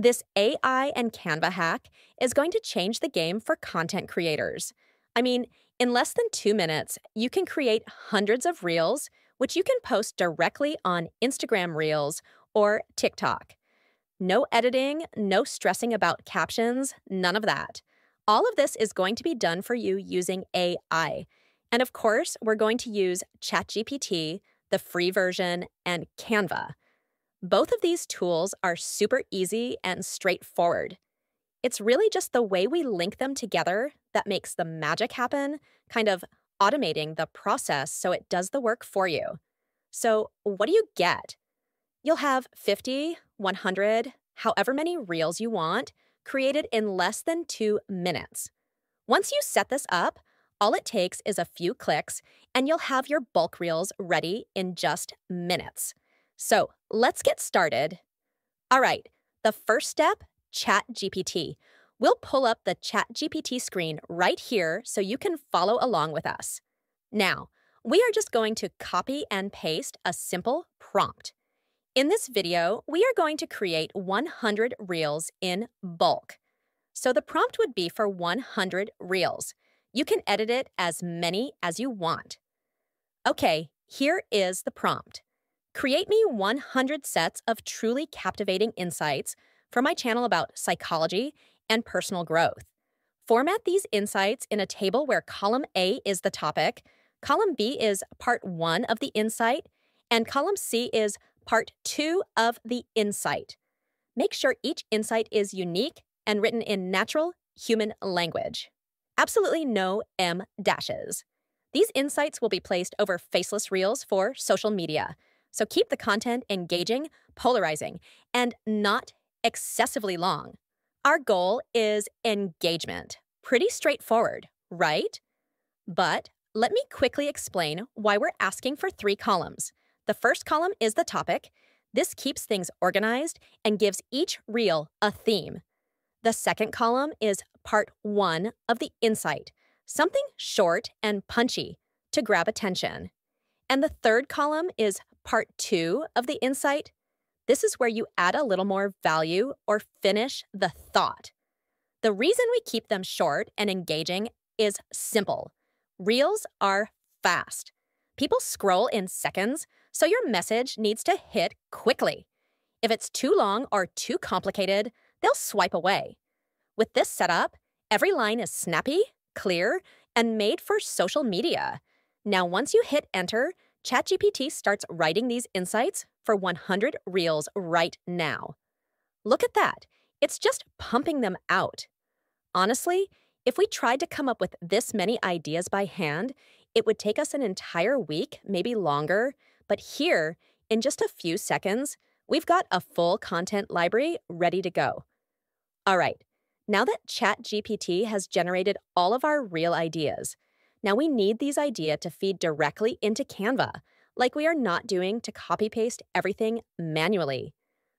This AI and Canva hack is going to change the game for content creators. I mean, in less than 2 minutes, you can create hundreds of reels, which you can post directly on Instagram Reels or TikTok. No editing, no stressing about captions, none of that. All of this is going to be done for you using AI. And of course, we're going to use ChatGPT, the free version, and Canva. Both of these tools are super easy and straightforward. It's really just the way we link them together that makes the magic happen, kind of automating the process so it does the work for you. So what do you get? You'll have 50, 100, however many reels you want, created in less than 2 minutes. Once you set this up, all it takes is a few clicks, and you'll have your bulk reels ready in just minutes. So let's get started. All right, the first step, ChatGPT. We'll pull up the ChatGPT screen right here so you can follow along with us. Now, we are just going to copy and paste a simple prompt. In this video, we are going to create 100 reels in bulk. So the prompt would be for 100 reels. You can edit it as many as you want. Okay, here is the prompt. Create me 100 sets of truly captivating insights for my channel about psychology and personal growth. Format these insights in a table where column A is the topic, column B is part 1 of the insight, and column C is part 2 of the insight. Make sure each insight is unique and written in natural human language. Absolutely no m-dashes. These insights will be placed over faceless reels for social media, so keep the content engaging, polarizing, and not excessively long. Our goal is engagement. Pretty straightforward, right? But let me quickly explain why we're asking for 3 columns. The first column is the topic. This keeps things organized and gives each reel a theme. The second column is part 1 of the insight, something short and punchy to grab attention. And the third column is part 2 of the insight. This is where you add a little more value or finish the thought. The reason we keep them short and engaging is simple. Reels are fast. People scroll in seconds, so your message needs to hit quickly. If it's too long or too complicated, they'll swipe away. With this setup, every line is snappy, clear, and made for social media. Now, once you hit enter, ChatGPT starts writing these insights for 100 reels right now. Look at that. It's just pumping them out. Honestly, if we tried to come up with this many ideas by hand, it would take us an entire week, maybe longer. But here, in just a few seconds, we've got a full content library ready to go. All right, now that ChatGPT has generated all of our reel ideas, now we need these ideas to feed directly into Canva, like we are not doing to copy-paste everything manually.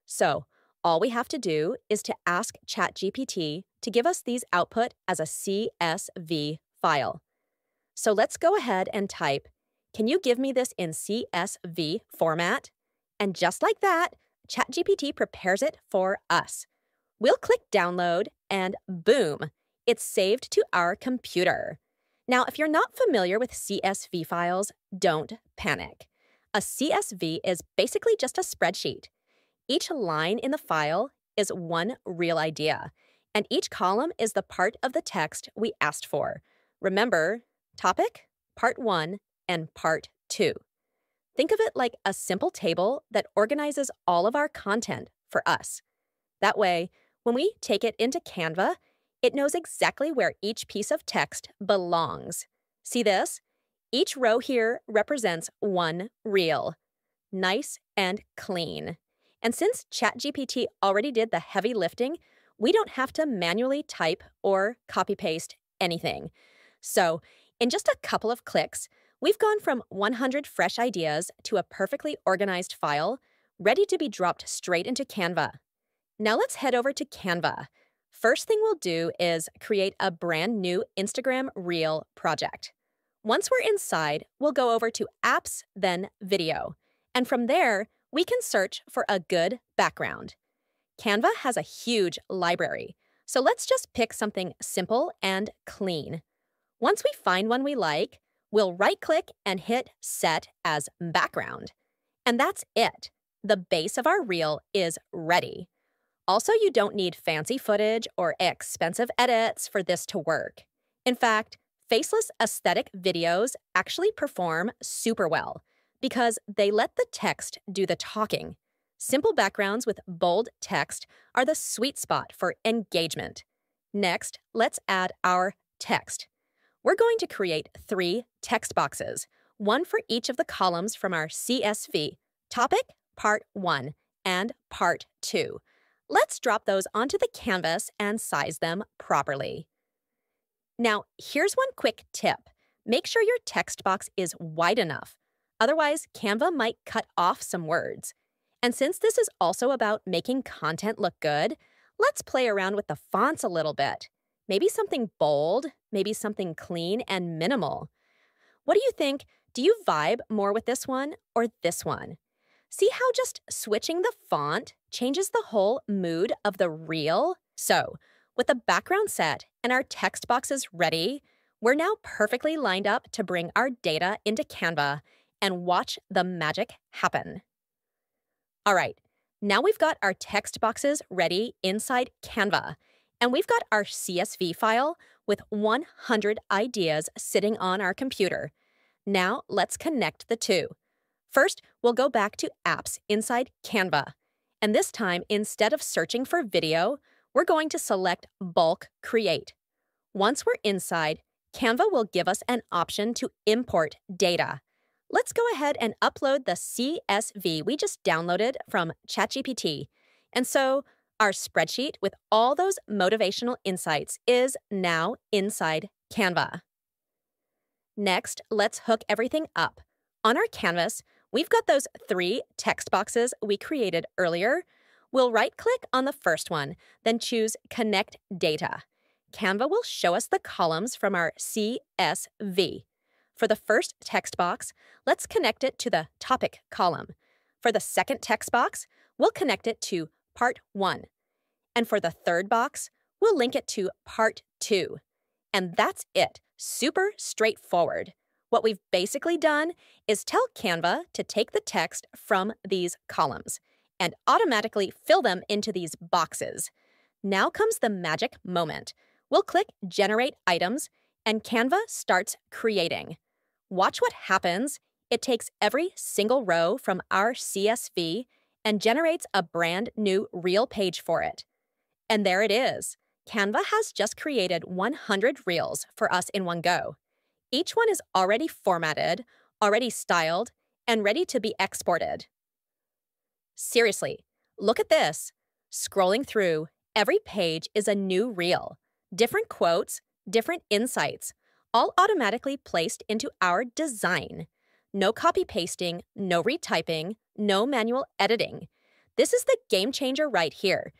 So all we have to do is to ask ChatGPT to give us these output as a CSV file. So let's go ahead and type, "Can you give me this in CSV format?" And just like that, ChatGPT prepares it for us. We'll click download and boom, it's saved to our computer. Now, if you're not familiar with CSV files, don't panic. A CSV is basically just a spreadsheet. Each line in the file is one real idea, and each column is the part of the text we asked for. Remember, topic, part 1, and part 2. Think of it like a simple table that organizes all of our content for us. That way, when we take it into Canva, it knows exactly where each piece of text belongs. See this? Each row here represents one reel. Nice and clean. And since ChatGPT already did the heavy lifting, we don't have to manually type or copy-paste anything. So, in just a couple of clicks, we've gone from 100 fresh ideas to a perfectly organized file, ready to be dropped straight into Canva. Now let's head over to Canva. First thing we'll do is create a brand new Instagram Reel project. Once we're inside, we'll go over to Apps, then Video. And from there, we can search for a good background. Canva has a huge library, so let's just pick something simple and clean. Once we find one we like, we'll right-click and hit Set as Background. And that's it. The base of our reel is ready. Also, you don't need fancy footage or expensive edits for this to work. In fact, faceless aesthetic videos actually perform super well because they let the text do the talking. Simple backgrounds with bold text are the sweet spot for engagement. Next, let's add our text. We're going to create 3 text boxes, one for each of the columns from our CSV, Topic, Part 1, and Part 2. Let's drop those onto the canvas and size them properly. Now, here's one quick tip. Make sure your text box is wide enough. Otherwise, Canva might cut off some words. And since this is also about making content look good, let's play around with the fonts a little bit. Maybe something bold, maybe something clean and minimal. What do you think? Do you vibe more with this one or this one? See how just switching the font changes the whole mood of the reel? So, with the background set and our text boxes ready, we're now perfectly lined up to bring our data into Canva and watch the magic happen. All right, now we've got our text boxes ready inside Canva, and we've got our CSV file with 100 ideas sitting on our computer. Now let's connect the two. First, we'll go back to Apps inside Canva. And this time, instead of searching for video, we're going to select Bulk Create. Once we're inside, Canva will give us an option to import data. Let's go ahead and upload the CSV we just downloaded from ChatGPT. And so our spreadsheet with all those motivational insights is now inside Canva. Next, let's hook everything up. On our canvas, we've got those 3 text boxes we created earlier. We'll right-click on the first one, then choose Connect Data. Canva will show us the columns from our CSV. For the first text box, let's connect it to the Topic column. For the second text box, we'll connect it to Part 1. And for the third box, we'll link it to Part 2. And that's it. Super straightforward. What we've basically done is tell Canva to take the text from these columns and automatically fill them into these boxes. Now comes the magic moment. We'll click Generate Items, and Canva starts creating. Watch what happens. It takes every single row from our CSV and generates a brand new reel page for it. And there it is. Canva has just created 100 reels for us in one go. Each one is already formatted, already styled, and ready to be exported. Seriously, look at this. Scrolling through, every page is a new reel. Different quotes, different insights, all automatically placed into our design. No copy pasting, no retyping, no manual editing. This is the game changer right here.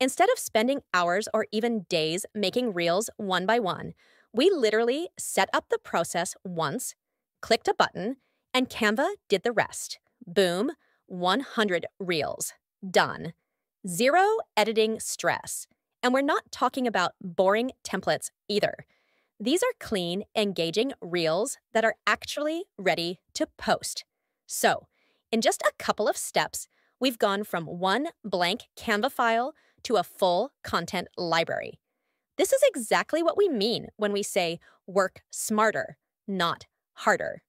Instead of spending hours or even days making reels one by one, we literally set up the process once, clicked a button, and Canva did the rest. Boom, 100 reels. Done. Zero editing stress. And we're not talking about boring templates either. These are clean, engaging reels that are actually ready to post. So, in just a couple of steps, we've gone from one blank Canva file to a full content library. This is exactly what we mean when we say work smarter, not harder.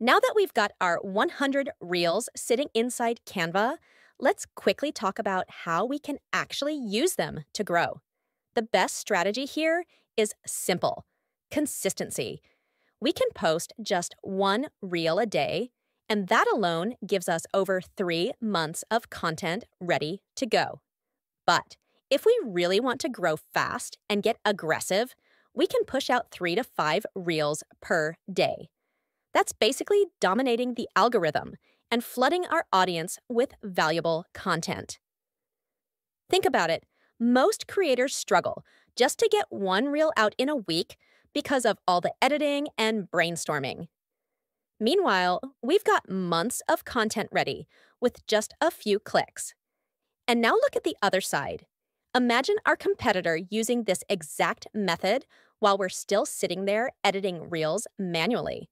Now that we've got our 100 reels sitting inside Canva, let's quickly talk about how we can actually use them to grow. The best strategy here is simple: consistency. We can post just 1 reel a day, and that alone gives us over 3 months of content ready to go. But if we really want to grow fast and get aggressive, we can push out 3 to 5 reels per day. That's basically dominating the algorithm and flooding our audience with valuable content. Think about it. Most creators struggle just to get 1 reel out in a week because of all the editing and brainstorming. Meanwhile, we've got months of content ready with just a few clicks. And now look at the other side. Imagine our competitor using this exact method while we're still sitting there editing Reels manually.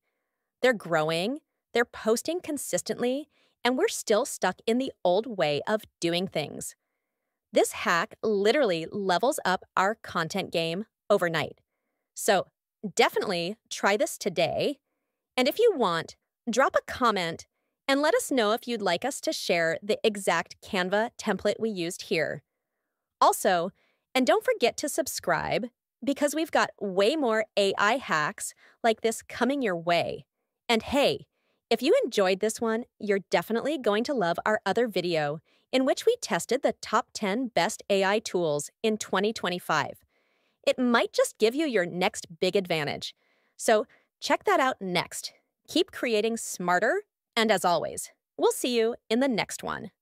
They're growing, they're posting consistently, and we're still stuck in the old way of doing things. This hack literally levels up our content game overnight. So definitely try this today. And if you want, drop a comment and let us know if you'd like us to share the exact Canva template we used here. Also, and don't forget to subscribe because we've got way more AI hacks like this coming your way. And hey, if you enjoyed this one, you're definitely going to love our other video in which we tested the top 10 best AI tools in 2025. It might just give you your next big advantage. So check that out next. Keep creating smarter, and as always, we'll see you in the next one.